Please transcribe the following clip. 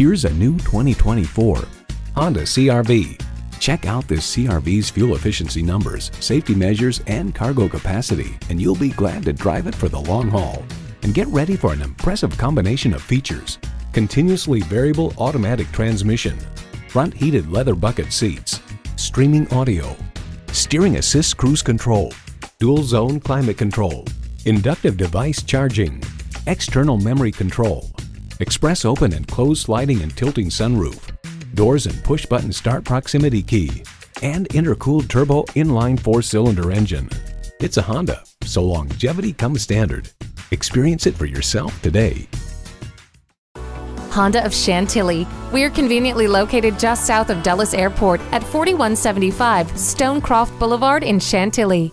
Here's a new 2024 Honda CR-V. Check out this CR-V's fuel efficiency numbers, safety measures, and cargo capacity, and you'll be glad to drive it for the long haul. And get ready for an impressive combination of features: continuously variable automatic transmission, front heated leather bucket seats, streaming audio, steering assist cruise control, dual zone climate control, inductive device charging, external memory control, express open and closed sliding and tilting sunroof, doors and push button start proximity key, and intercooled turbo inline 4-cylinder engine. It's a Honda, so longevity comes standard. Experience it for yourself today. Honda of Chantilly. We're conveniently located just south of Dulles Airport at 4175 Stonecroft Boulevard in Chantilly.